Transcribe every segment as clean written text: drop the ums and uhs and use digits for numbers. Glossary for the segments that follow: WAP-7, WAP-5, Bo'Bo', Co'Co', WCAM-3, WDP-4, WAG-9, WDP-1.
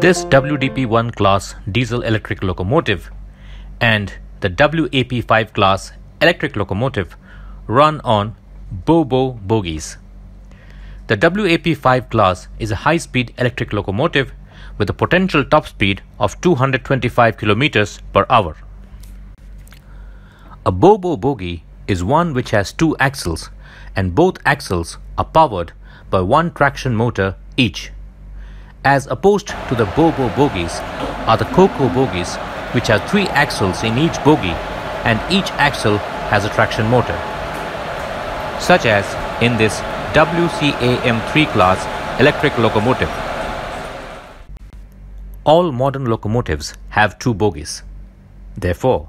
this WDP-1 class diesel-electric locomotive and the WAP-5 class electric locomotive run on Bo'Bo' bogies. The WAP-5 class is a high-speed electric locomotive with a potential top speed of 225 kilometers per hour. A Bo'Bo' bogie is one which has two axles, and both axles are powered by one traction motor each. As opposed to the Bo'Bo' bogies are the Co'Co' bogies, which have three axles in each bogie, and each axle has a traction motor, such as in this WCAM-3 class electric locomotive. All modern locomotives have two bogies. Therefore,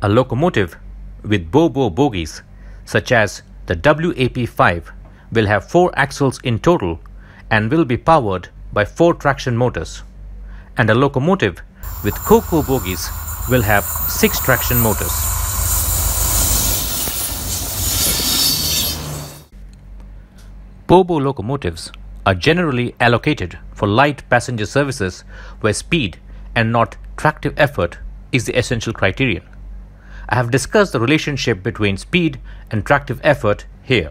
a locomotive with Bo'Bo' bogies, such as the WAP-5, will have four axles in total and will be powered by four traction motors, and a locomotive with Co'Co' bogies will have six traction motors. Bo'Bo' locomotives are generally allocated for light passenger services where speed and not tractive effort is the essential criterion. I have discussed the relationship between speed and tractive effort here.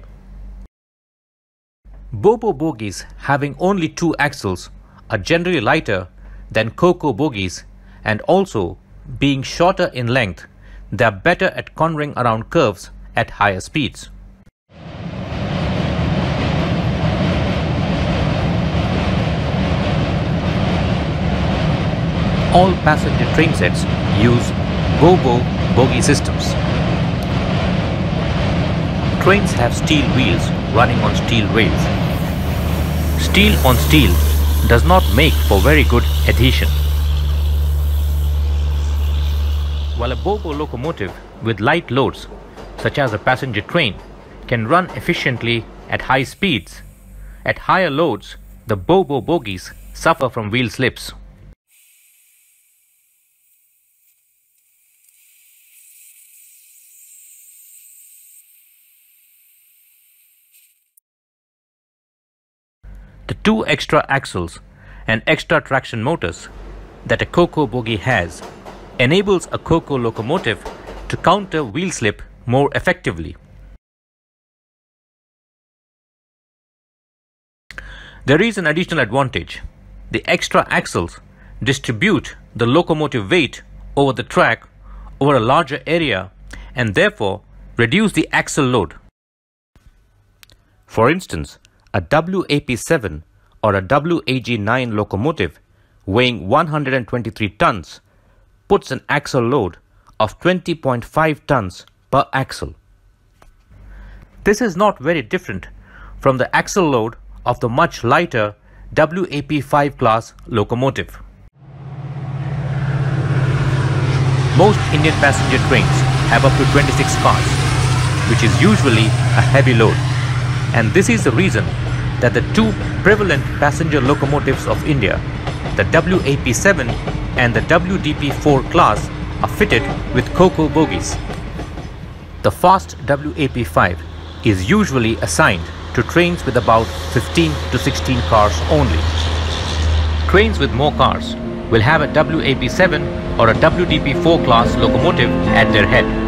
Bo'Bo' bogies having only two axles are generally lighter than Co'Co' bogies, and also being shorter in length, they are better at cornering around curves at higher speeds. All passenger train sets use Bo'Bo' bogie systems. Trains have steel wheels running on steel rails. Steel on steel does not make for very good adhesion, while a Bo'Bo' locomotive with light loads, such as a passenger train, can run efficiently at high speeds. At higher loads, the Bo'Bo' bogies suffer from wheel slips. The two extra axles and extra traction motors that a Co'Co' bogie has enables a Co'Co' locomotive to counter wheel slip more effectively. There is an additional advantage. The extra axles distribute the locomotive weight over the track over a larger area and therefore reduce the axle load. For instance, a WAP-7 or a WAG-9 locomotive weighing 123 tons puts an axle load of 20.5 tons per axle. This is not very different from the axle load of the much lighter WAP-5 class locomotive. Most Indian passenger trains have up to 26 cars, which is usually a heavy load. And this is the reason that the two prevalent passenger locomotives of India, the WAP-7 and the WDP-4 class, are fitted with Co'Co' bogies. The fast WAP-5 is usually assigned to trains with about 15 to 16 cars only. Trains with more cars will have a WAP-7 or a WDP-4 class locomotive at their head.